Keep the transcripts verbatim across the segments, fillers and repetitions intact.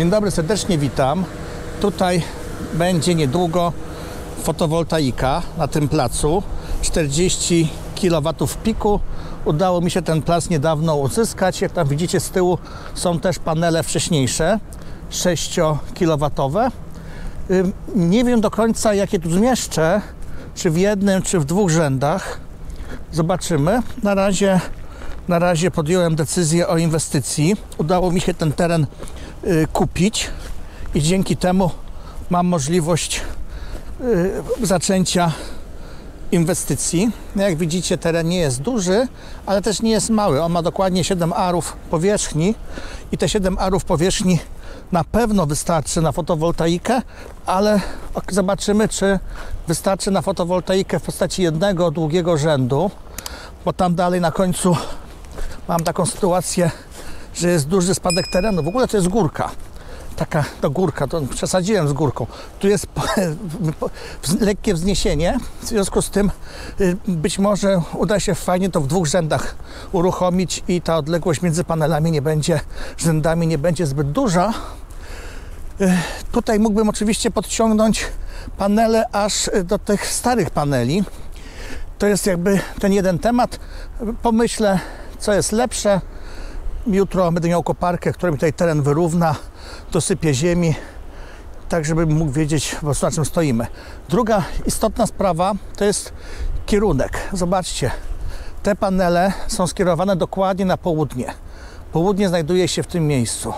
Dzień dobry, serdecznie witam. Tutaj będzie niedługo fotowoltaika na tym placu. czterdzieści kilowatów piku. Udało mi się ten plac niedawno uzyskać. Jak tam widzicie z tyłu są też panele wcześniejsze, sześć kilowatów. Nie wiem do końca, jakie tu zmieszczę, czy w jednym, czy w dwóch rzędach. Zobaczymy. Na razie, na razie podjąłem decyzję o inwestycji. Udało mi się ten teren kupić i dzięki temu mam możliwość zaczęcia inwestycji. Jak widzicie, teren nie jest duży, ale też nie jest mały. On ma dokładnie siedem arów powierzchni i te siedem arów powierzchni na pewno wystarczy na fotowoltaikę, ale zobaczymy, czy wystarczy na fotowoltaikę w postaci jednego długiego rzędu, bo tam dalej na końcu mam taką sytuację, że jest duży spadek terenu. W ogóle to jest górka. Taka to górka, to przesadziłem z górką. Tu jest lekkie wzniesienie, w związku z tym być może uda się fajnie to w dwóch rzędach uruchomić i ta odległość między panelami nie będzie, rzędami nie będzie zbyt duża. Tutaj mógłbym oczywiście podciągnąć panele aż do tych starych paneli. To jest jakby ten jeden temat. Pomyślę, co jest lepsze. Jutro będę miał koparkę, która mi tutaj teren wyrówna, dosypie ziemi, tak żebym mógł wiedzieć, na czym stoimy. Druga istotna sprawa to jest kierunek. Zobaczcie, te panele są skierowane dokładnie na południe. Południe znajduje się w tym miejscu.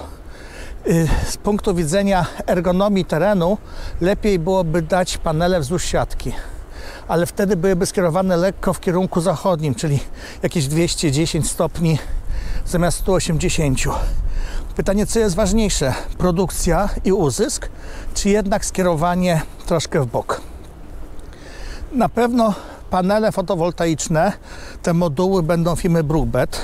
Z punktu widzenia ergonomii terenu lepiej byłoby dać panele wzdłuż siatki, ale wtedy byłyby skierowane lekko w kierunku zachodnim, czyli jakieś dwieście dziesięć stopni zamiast stu osiemdziesięciu. Pytanie, co jest ważniejsze? Produkcja i uzysk, czy jednak skierowanie troszkę w bok? Na pewno panele fotowoltaiczne, te moduły będą firmy Bruk-Bet,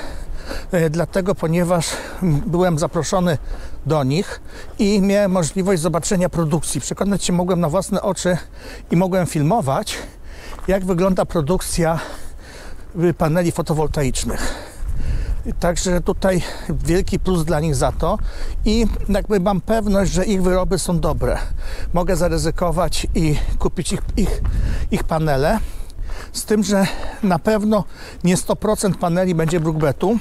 dlatego, ponieważ byłem zaproszony do nich i miałem możliwość zobaczenia produkcji. Przekonać się mogłem na własne oczy i mogłem filmować, jak wygląda produkcja paneli fotowoltaicznych. Także tutaj wielki plus dla nich za to i jakby mam pewność, że ich wyroby są dobre. Mogę zaryzykować i kupić ich, ich, ich panele, z tym, że na pewno nie sto procent paneli będzie Bruk-Betu.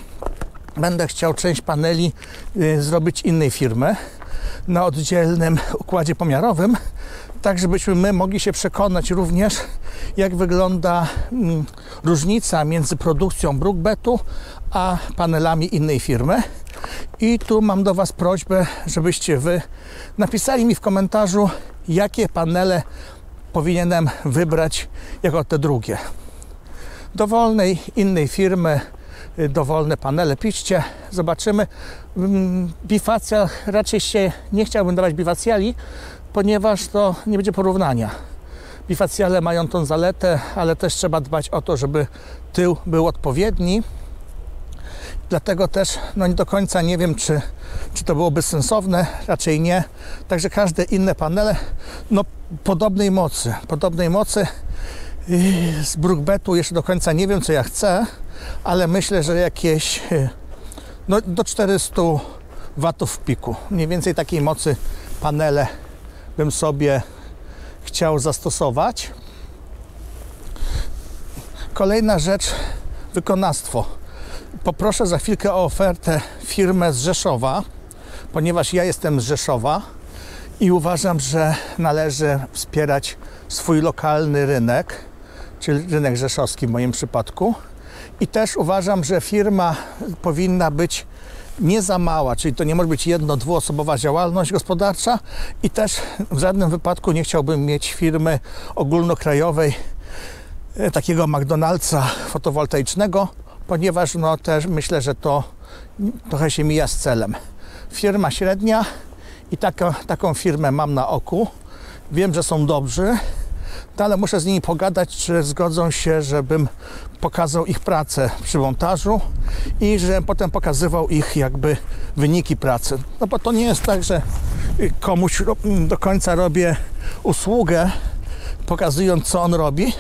Będę chciał część paneli y, zrobić innej firmy na oddzielnym układzie pomiarowym, tak żebyśmy my mogli się przekonać również, jak wygląda mm, różnica między produkcją Bruk-Betu a panelami innej firmy. I tu mam do Was prośbę, żebyście Wy napisali mi w komentarzu, jakie panele powinienem wybrać jako te drugie. Dowolnej innej firmy, dowolne panele piszcie, zobaczymy. Bifacja, raczej się nie chciałbym dawać bifacjali, ponieważ to nie będzie porównania. Bifacjale mają tą zaletę, ale też trzeba dbać o to, żeby tył był odpowiedni. Dlatego też no nie do końca nie wiem, czy, czy to byłoby sensowne, raczej nie. Także każde inne panele no podobnej mocy, podobnej mocy z Bruk-Betu jeszcze do końca nie wiem, co ja chcę, ale myślę, że jakieś no, do czterystu watów w piku. Mniej więcej takiej mocy panele bym sobie chciał zastosować. Kolejna rzecz, wykonawstwo. Poproszę za chwilkę o ofertę firmę z Rzeszowa, ponieważ ja jestem z Rzeszowa i uważam, że należy wspierać swój lokalny rynek, czyli rynek rzeszowski w moim przypadku. I też uważam, że firma powinna być nie za mała, czyli to nie może być jedno-, dwuosobowa działalność gospodarcza i też w żadnym wypadku nie chciałbym mieć firmy ogólnokrajowej, takiego McDonald'sa fotowoltaicznego, ponieważ no też myślę, że to trochę się mija z celem. Firma średnia i taka, taką firmę mam na oku. Wiem, że są dobrzy, ale muszę z nimi pogadać, czy zgodzą się, żebym pokazał ich pracę przy montażu i żebym potem pokazywał ich jakby wyniki pracy. No bo to nie jest tak, że komuś do końca robię usługę, pokazując, co on robi.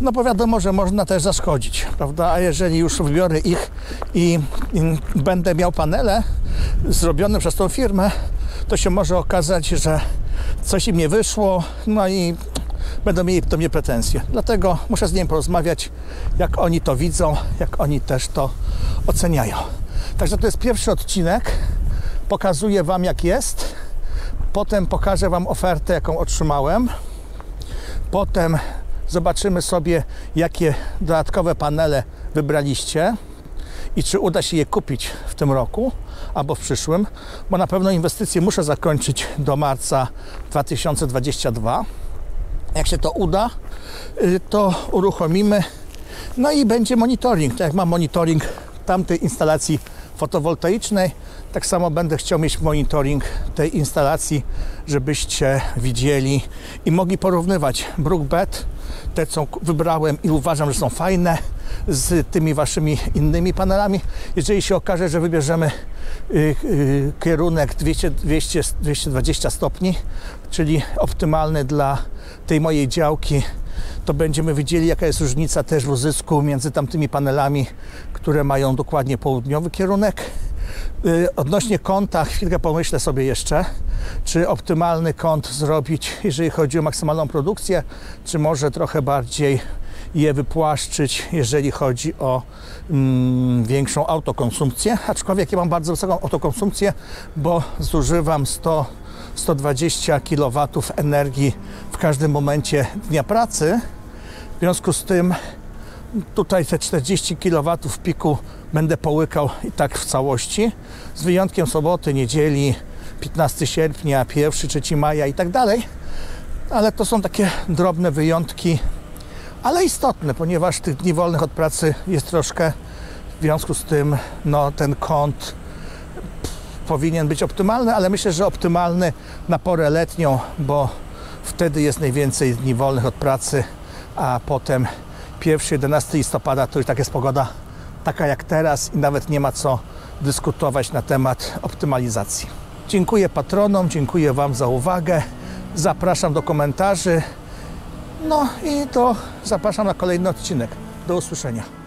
No bo wiadomo, że można też zaszkodzić, prawda? A jeżeli już wybiorę ich i, i będę miał panele zrobione przez tą firmę, to się może okazać, że coś im nie wyszło, no i będą mieli do mnie pretensje. Dlatego muszę z nimi porozmawiać, jak oni to widzą, jak oni też to oceniają. Także to jest pierwszy odcinek. Pokazuję Wam, jak jest. Potem pokażę Wam ofertę, jaką otrzymałem. Potem zobaczymy sobie, jakie dodatkowe panele wybraliście i czy uda się je kupić w tym roku albo w przyszłym, bo na pewno inwestycje muszę zakończyć do marca dwa tysiące dwudziestego drugiego. Jak się to uda, to uruchomimy. No i będzie monitoring, tak jak mam monitoring tamtej instalacji fotowoltaicznej, tak samo będę chciał mieć monitoring tej instalacji, żebyście widzieli i mogli porównywać Bruk-Bet, te co wybrałem i uważam, że są fajne, z tymi waszymi innymi panelami. Jeżeli się okaże, że wybierzemy yy, yy, kierunek dwieście, dwieście, dwieście dwadzieścia stopni, czyli optymalny dla tej mojej działki, to będziemy widzieli, jaka jest różnica też w uzysku między tamtymi panelami, które mają dokładnie południowy kierunek. Odnośnie kąta, chwilkę pomyślę sobie jeszcze, czy optymalny kąt zrobić, jeżeli chodzi o maksymalną produkcję, czy może trochę bardziej je wypłaszczyć, jeżeli chodzi o mm, większą autokonsumpcję. Aczkolwiek ja mam bardzo wysoką autokonsumpcję, bo zużywam sto do stu dwudziestu kilowatów energii w każdym momencie dnia pracy. W związku z tym tutaj te czterdzieści kilowatów w piku będę połykał i tak w całości, z wyjątkiem soboty, niedzieli, piętnastego sierpnia, pierwszego, trzeciego maja i tak dalej. Ale to są takie drobne wyjątki, ale istotne, ponieważ tych dni wolnych od pracy jest troszkę. W związku z tym no, ten kąt powinien być optymalny, ale myślę, że optymalny na porę letnią, bo wtedy jest najwięcej dni wolnych od pracy, a potem pierwszego do jedenastego listopada to już tak jest pogoda taka jak teraz i nawet nie ma co dyskutować na temat optymalizacji. Dziękuję patronom, dziękuję Wam za uwagę, zapraszam do komentarzy, no i to zapraszam na kolejny odcinek. Do usłyszenia.